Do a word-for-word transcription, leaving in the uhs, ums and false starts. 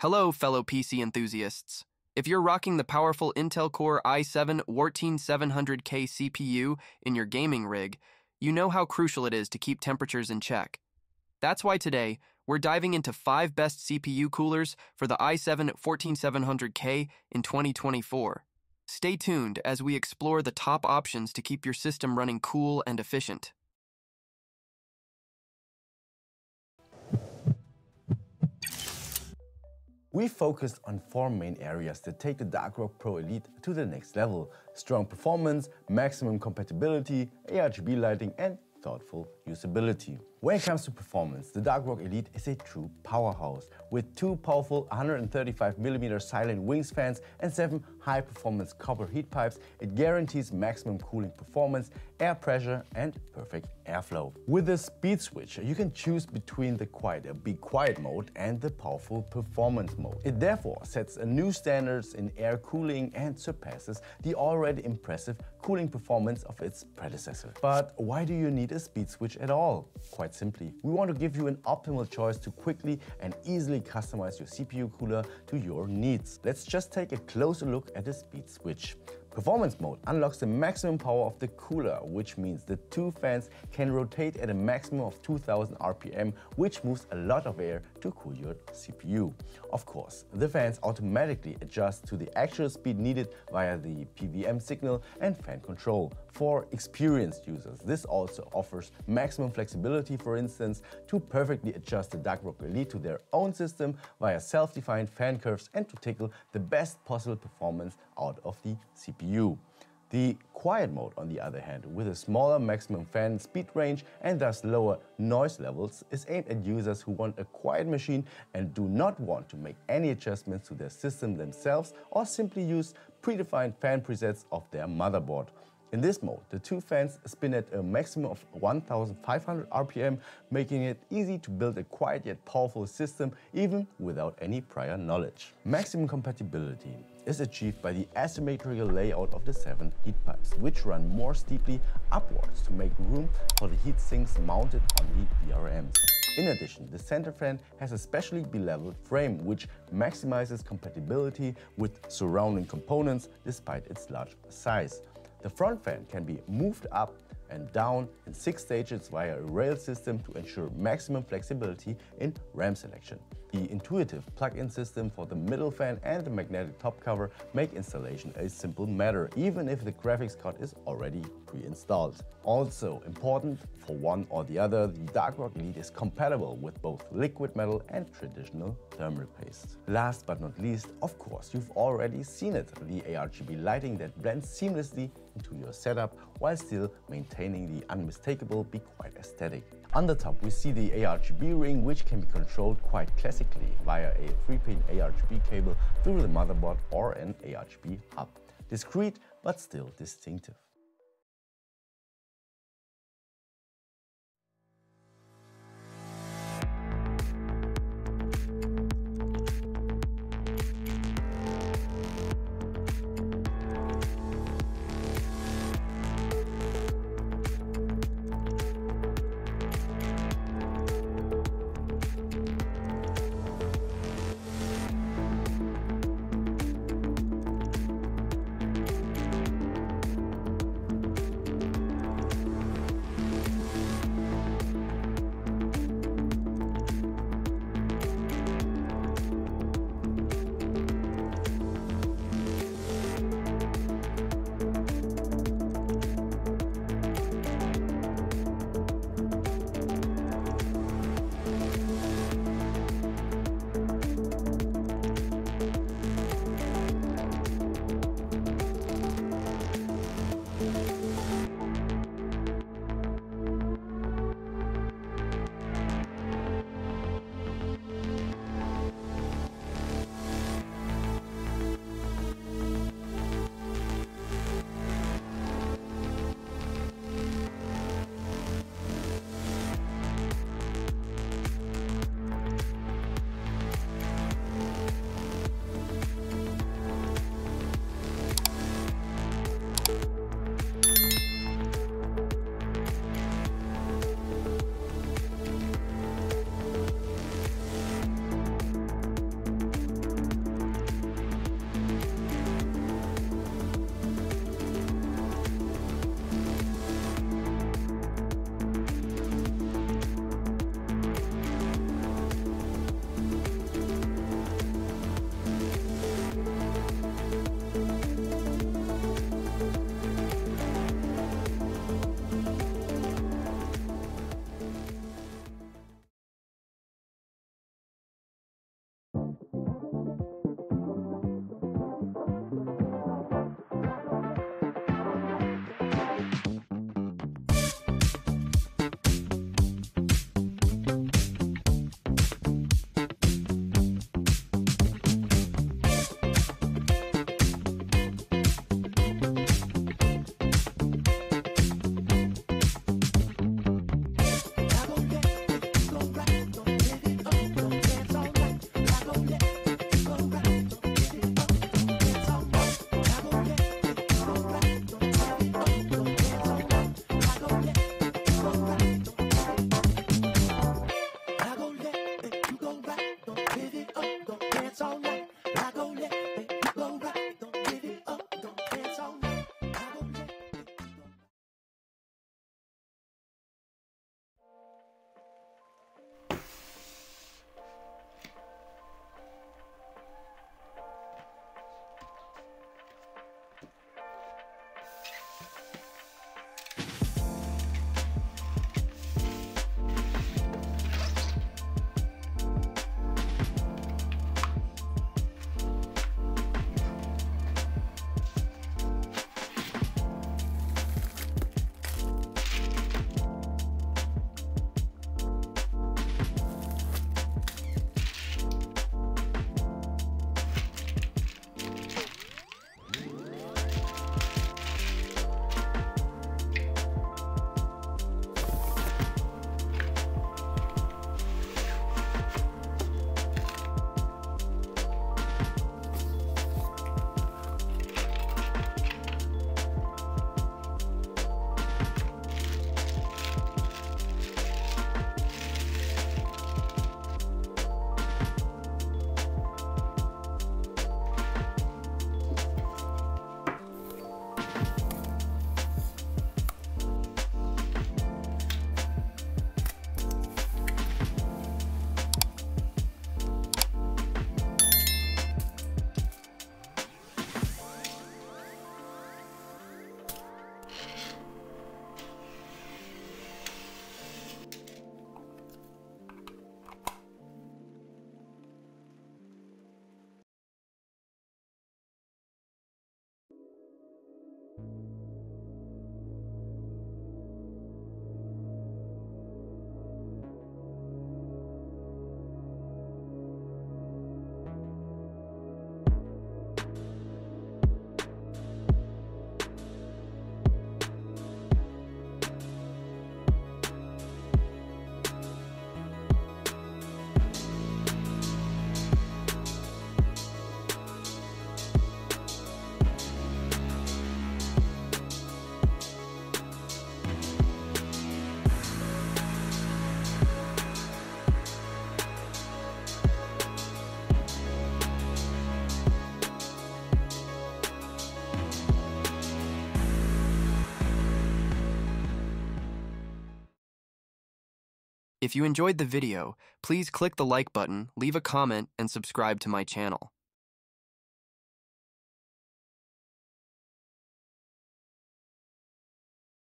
Hello, fellow P C enthusiasts. If you're rocking the powerful Intel Core i seven fourteen seven hundred K C P U in your gaming rig, you know how crucial it is to keep temperatures in check. That's why today, we're diving into five best C P U coolers for the i seven fourteen seven hundred K in twenty twenty-four. Stay tuned as we explore the top options to keep your system running cool and efficient. We focused on four main areas that take the Dark Rock Pro Elite to the next level: strong performance, maximum compatibility, A R G B lighting, and thoughtful usability. When it comes to performance, the Dark Rock Elite is a true powerhouse. With two powerful one hundred thirty-five millimeter silent wings fans and seven high-performance copper heat pipes, it guarantees maximum cooling performance, air pressure, and perfect airflow. With the speed switcher, you can choose between the quieter Be Quiet mode and the powerful performance mode. It therefore sets a new standards in air cooling and surpasses the already impressive cooling performance of its predecessor. But why do you need a speed switch at all? Quite simply, we want to give you an optimal choice to quickly and easily customize your C P U cooler to your needs. Let's just take a closer look at the speed switch. Performance mode unlocks the maximum power of the cooler, which means the two fans can rotate at a maximum of two thousand R P M, which moves a lot of air to cool your C P U. Of course, the fans automatically adjust to the actual speed needed via the P V M signal and fan control. For experienced users, this also offers maximum flexibility, for instance, to perfectly adjust the Dark Rock Elite to their own system via self-defined fan curves and to tickle the best possible performance out of the C P U. You. The quiet mode, on the other hand, with a smaller maximum fan speed range and thus lower noise levels, is aimed at users who want a quiet machine and do not want to make any adjustments to their system themselves or simply use predefined fan presets of their motherboard. In this mode, the two fans spin at a maximum of one thousand five hundred R P M, making it easy to build a quiet yet powerful system even without any prior knowledge. Maximum compatibility is achieved by the asymmetrical layout of the seven heat pipes, which run more steeply upwards to make room for the heat sinks mounted on the V R Ms. In addition, the center fan has a specially beveled frame, which maximizes compatibility with surrounding components despite its large size. The front fan can be moved up and down in six stages via a rail system to ensure maximum flexibility in RAM selection. The intuitive plug-in system for the middle fan and the magnetic top cover make installation a simple matter, even if the graphics card is already pre-installed. Also important, for one or the other, the Dark Rock Elite is compatible with both liquid metal and traditional thermal paste. Last but not least, of course, you've already seen it, the A R G B lighting that blends seamlessly into your setup while still maintaining the unmistakable Be Quiet aesthetic. On the top, we see the A R G B ring, which can be controlled quite classically via a three pin A R G B cable through the motherboard or an A R G B hub. Discreet, but still distinctive. If you enjoyed the video, please click the like button, leave a comment, and subscribe to my channel.